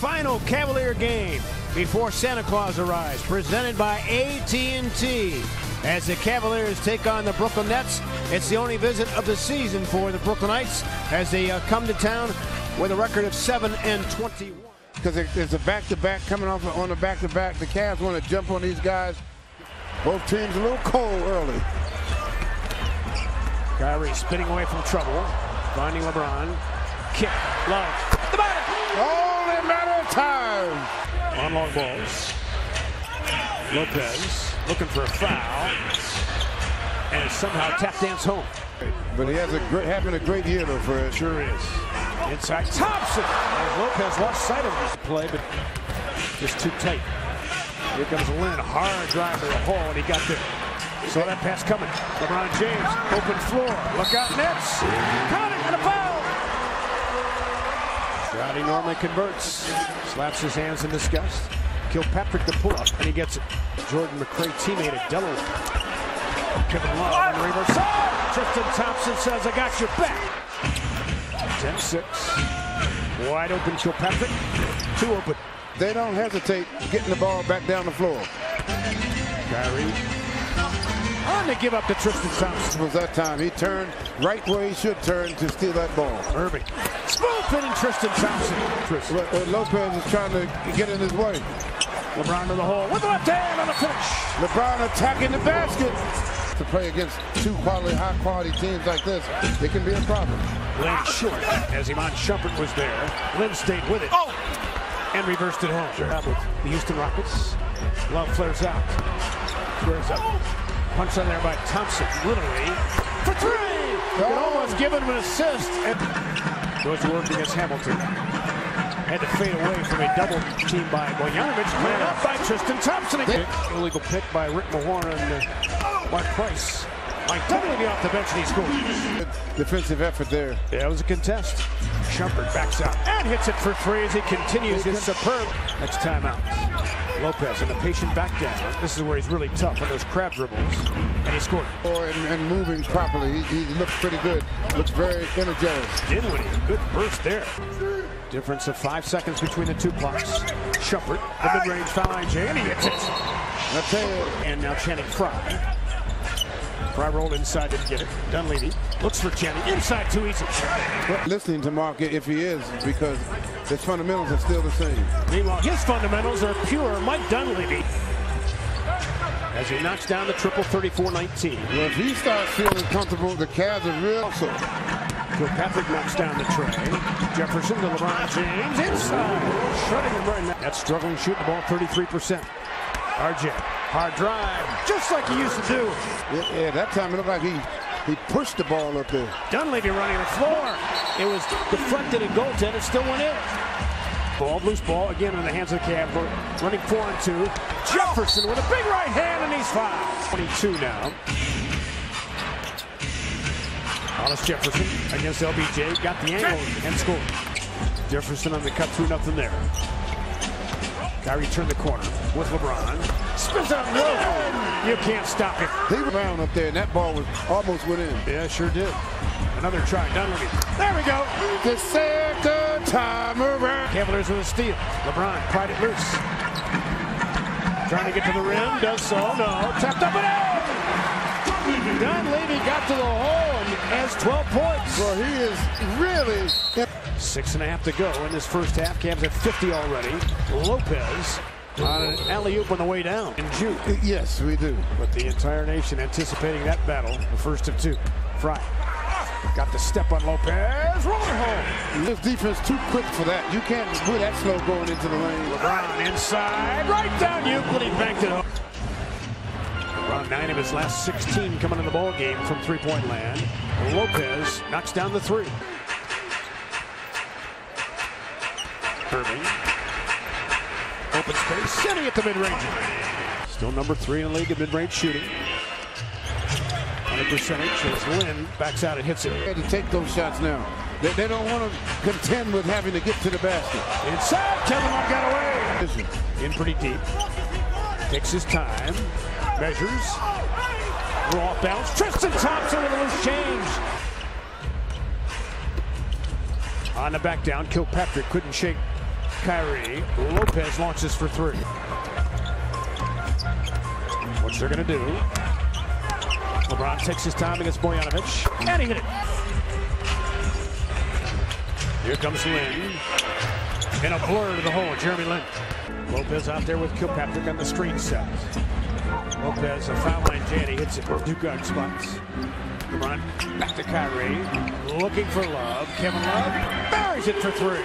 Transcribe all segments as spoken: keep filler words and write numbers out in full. final Cavalier game before Santa Claus arrives, presented by A T and T. As the Cavaliers take on the Brooklyn Nets, it's the only visit of the season for the Brooklynites as they uh, come to town with a record of seven and twenty-one. Because it's a back-to-back coming off on a back-to-back. The Cavs want to jump on these guys. Both teams a little cold early. Kyrie spinning away from trouble, finding LeBron. Kick, Love, the bottom. Only matter of time. On long balls. Lopez looking for a foul, and somehow tap dance home. But he has a great, having a great year though for it. Sure is. Inside Thompson. As Lopez lost sight of his play, but just too tight. Here comes Lin, hard drive to the hole, and he got there. Saw that pass coming. LeBron James, open floor. Look out, Nets. Caught it, and a foul. He normally converts. Slaps his hands in disgust. Kilpatrick the pull-up, and he gets it. Jordan McRae, teammate at Delaware. Kevin Love on the reverse side. Tristan Thompson says, I got your back. ten six. Wide open Kilpatrick. Two open. They don't hesitate getting the ball back down the floor. Kyrie. On to give up to Tristan Thompson. It was that time. He turned right where he should turn to steal that ball. Irving. Smooth pinning Tristan Thompson. Tristan. Look, uh, Lopez is trying to get in his way. LeBron to the hole with the left hand on the finish. LeBron attacking the basket. To play against two quality, high-quality teams like this, it can be a problem. Lin short, as Iman Shumpert was there. Lin stayed with it. Oh! And reversed it home. Sure. The Houston Rockets. Love flares out. Flares up. Punch on there by Thompson, literally. For three! Oh. Could almost give him an assist. And goes to work against Hamilton. Had to fade away from a double team by Bogdanović. Cleared up by Tristan Thompson again. They illegal pick by Rick Mahorn and uh, Mark Price. Mike Dunleavy off the bench and he scores. Defensive effort there. Yeah, it was a contest. Shumpert backs out and hits it for three as he continues his superb. Next timeout. Lopez and the patient back down. This is where he's really tough on those crab dribbles. And he scored. Or and, and moving properly. He, he looks pretty good. Looks very energetic. Dinwiddie, good burst there. Difference of five seconds between the two blocks. Shumpert, the mid-range foul line, Jay, and he hits it. That's it. And now Channing Frye. Frye rolled inside, didn't get it. Dunleavy looks for Channing. Inside, too easy. Listening to Mark, if he is, because his fundamentals are still the same. Meanwhile, his fundamentals are pure. Mike Dunleavy. As he knocks down the triple, thirty-four nineteen. Well, if he starts feeling comfortable, the Cavs are real. Also, Kilpatrick knocks down the tray. Jefferson to LeBron James. Inside. Shutting him right now. That's struggling shooting the ball, thirty-three percent. R J, hard drive, just like he used to do. Yeah, yeah, that time it looked like he, he pushed the ball up there. Dunleavy running the floor. It was deflected and goaltended, still went in. Ball, loose ball, again in the hands of the Cavs. Running four and two. Jefferson with a big right hand, and he's five. twenty-two now. Hollis Jefferson against L B J, got the angle and scored. Jefferson on the cut, through nothing there. Kyrie turned the corner with LeBron. Spins out low. You can't stop him. He was around up there, and that ball was almost went in. Yeah, sure did. Another try. Dunleavy. There we go. The second time around. Cavaliers with a steal. LeBron pried it loose. Trying to get to the rim. Does so. No. Tapped up and out. Dunleavy got to the hole and has twelve points. Well, he is really... Six and a half to go in this first half. Cavs at fifty already. Lopez on an alley-oop on the way down in June. Yes, we do. But the entire nation anticipating that battle. The first of two. Frye got the step on Lopez. Roller home. This defense too quick for that. You can't do that slow going into the lane. LeBron inside. Right down Euclid. He banked it home. LeBron nine of his last sixteen coming in the ball game from three-point land. Lopez knocks down the three. Irving, open space, sitting at the mid-range. Still number three in the league in mid-range shooting. On a percentage, as Lin backs out and hits it. They had to take those shots now. They, they don't want to contend with having to get to the basket. Inside, Kevin Love got away. In pretty deep. Takes his time. Measures. We're off balance. Tristan Thompson with a loose change. On the back down, Kilpatrick couldn't shake Kyrie. Lopez launches for three. What they're going to do. LeBron takes his time against Bogdanović. And he hit it. Here comes Lin. And a blur to the hole, Jeremy Lin. Lopez out there with Kilpatrick on the screen set. Lopez, a foul line J, and he hits it. Two guard spots. LeBron back to Kyrie. Looking for Love. Kevin Love buries it for three.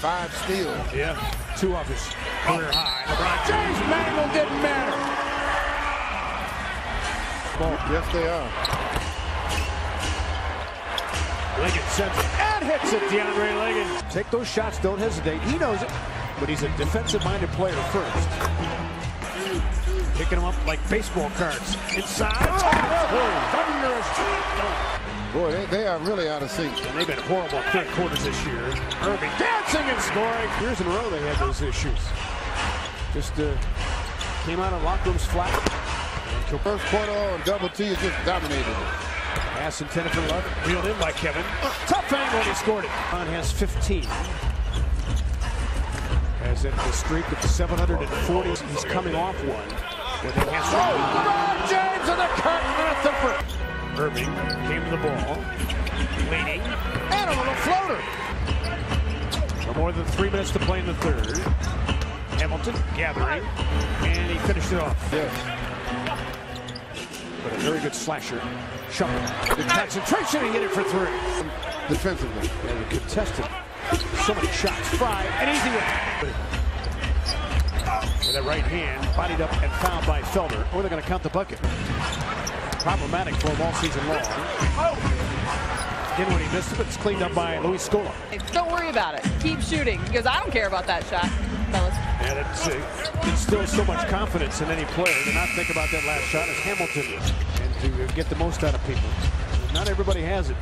Five steals. Yeah, two off his career high. LeBron James mangled, didn't matter. Ball. Yes, they are. Leggett sends it and hits it. DeAndre Leggett. Take those shots. Don't hesitate. He knows it, but he's a defensive-minded player first. Picking them up like baseball cards. Inside. Oh, thunderous. Boy, they, they are really out of sync. And they've been horrible third quarters this year. Irving dancing and scoring. Years in a row they had those issues. Just uh, came out of locker rooms flat. And first quarter on double T is just dominated. Pass intended for Love. Reeled in by Kevin. Oh, tough angle and he scored it. LeBron has fifteen. As in the streak of the seven hundred forties. He's coming off one. With a hand. Oh, LeBron James and the curtain at the first. Irving came to the ball, leaning, and a little floater. For more than three minutes to play in the third. Hamilton gathering, and he finished it off. Yes. But a very good slasher. Shumpert. The concentration, he hit it for three. Defensively. And he contested. So many shots. Frye, an easy one. With that right hand, bodied up and fouled by Felder. Or they're going to count the bucket. Problematic for him all season long. Oh! Didn't when he missed it, but it's cleaned up by Luis Scola. Don't worry about it. Keep shooting, because I don't care about that shot, fellas. Yeah, that's it. Instills so much confidence in any player to not think about that last shot as Hamilton is. And to get the most out of people. Not everybody has it.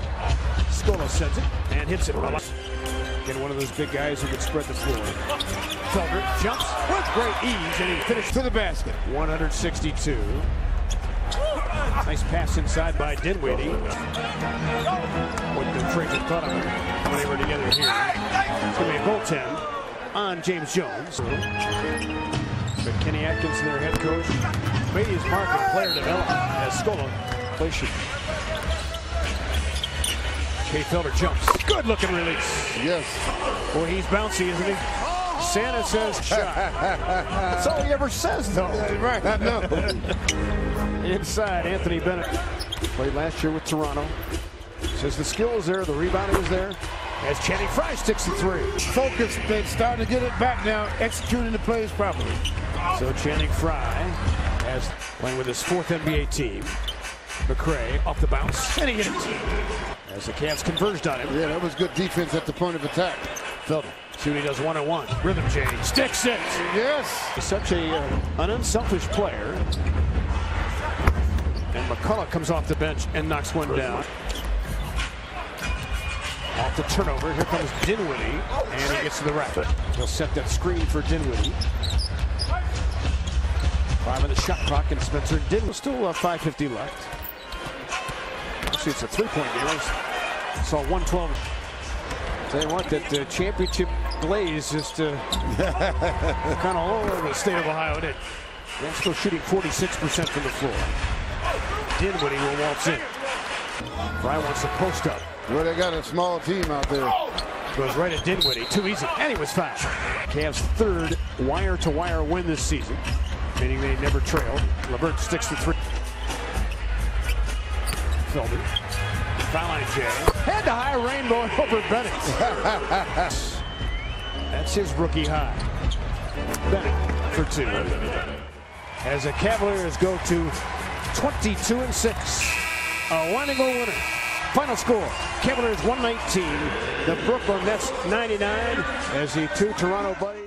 Scola sends it and hits it. Again, one of those big guys who can spread the floor. Felder jumps with great ease, and he finishes to the basket. one hundred sixty-two. Nice pass inside by Dinwiddie. What the Trajan thought of it when they were together here. It's going to be a goaltend on James Jones. But Kenny Atkinson, their head coach, made his mark in player development as Scola plays shoot. Kay Felder jumps. Good looking release. Yes. Boy, he's bouncy, isn't he? Santa says shot. That's all he ever says, though. Right, I know. Inside, Anthony Bennett. Played last year with Toronto. Says the skill is there, the rebounding is there. As Channing Frye sticks the three. Focus, they starting to get it back now, executing the plays properly. So Channing Frye has playing with his fourth N B A team. McRae off the bounce, and he hit it. As the Cavs converged on him. Yeah, that was good defense at the point of attack. Felder, see what he does one on one. Rhythm change, sticks it. Yes. He's such a, uh, an unselfish player. And McCullough comes off the bench and knocks one down. Off the turnover, here comes Dinwiddie, and he gets to the rack. He'll set that screen for Dinwiddie. Five on the shot clock, and Spencer Dinwiddie still uh, five fifty left. It's a three-point game. I saw one twelve. Tell you what, that uh, championship blaze just uh, kind of all over the state of Ohio. Did. They're still shooting forty-six percent from the floor. Dinwiddie will waltz in. Frye wants to post up. Well, they got a small team out there. Goes right at Dinwiddie. Too easy. And he was fouled. Cavs' third wire-to-wire win this season, meaning they never trailed. LeVert sticks to three. Felder. Foul line Jay. Head to high rainbow and over Bennett. That's his rookie high. Bennett for two. As the Cavaliers go to twenty-two and six. A winding goal winner. Final score. Cavaliers one nineteen. The Brooklyn Nets ninety-nine. As the two Toronto buddies.